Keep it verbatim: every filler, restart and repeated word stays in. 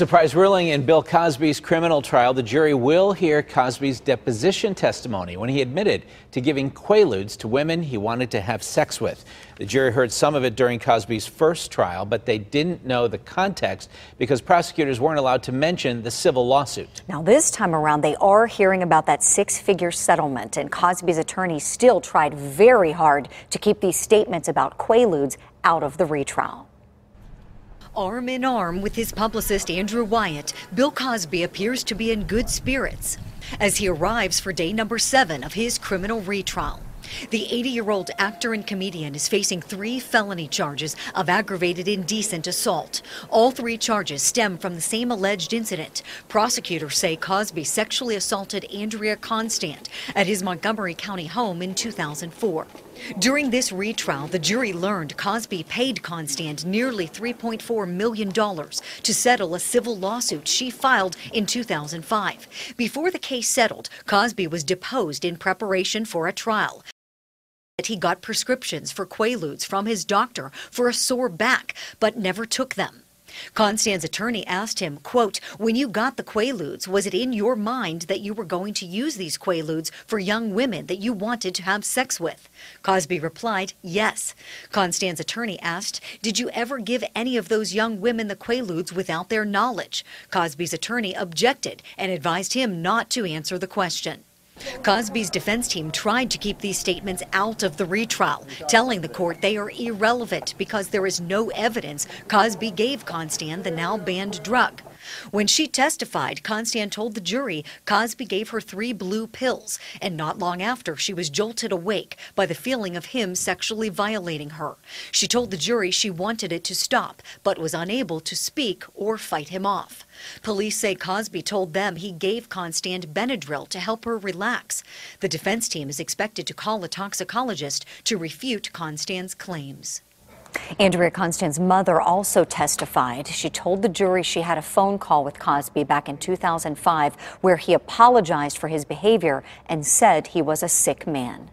Surprise ruling in Bill Cosby's criminal trial. The jury will hear Cosby's deposition testimony when he admitted to giving Quaaludes to women he wanted to have sex with. The jury heard some of it during Cosby's first trial, but they didn't know the context because prosecutors weren't allowed to mention the civil lawsuit. Now, this time around, they are hearing about that six-figure settlement, and Cosby's attorney still tried very hard to keep these statements about Quaaludes out of the retrial. Arm in arm with his publicist Andrew Wyatt, Bill Cosby appears to be in good spirits as he arrives for day number seven of his criminal retrial. The eighty-year-old actor and comedian is facing three felony charges of aggravated indecent assault. All three charges stem from the same alleged incident. Prosecutors say Cosby sexually assaulted Andrea Constand at his Montgomery County home in two thousand four. During this retrial, the jury learned Cosby paid Constand nearly three point four million dollars to settle a civil lawsuit she filed in two thousand five. Before the case settled, Cosby was deposed in preparation for a trial. He got prescriptions for Quaaludes from his doctor for a sore back, but never took them. Constand's attorney asked him, quote, "When you got the Quaaludes, was it in your mind that you were going to use these Quaaludes for young women that you wanted to have sex with?" Cosby replied, "Yes." Constand's attorney asked, "Did you ever give any of those young women the Quaaludes without their knowledge?" Cosby's attorney objected and advised him not to answer the question. Cosby's defense team tried to keep these statements out of the retrial, telling the court they are irrelevant because there is no evidence Cosby gave Constand the now-banned drug. When she testified, Constand told the jury Cosby gave her three blue pills, and not long after, she was jolted awake by the feeling of him sexually violating her. She told the jury she wanted it to stop, but was unable to speak or fight him off. Police say Cosby told them he gave Constand Benadryl to help her relax. The defense team is expected to call a toxicologist to refute Constand's claims. Andrea Constand's mother also testified. She told the jury she had a phone call with Cosby back in two thousand five where he apologized for his behavior and said he was a sick man.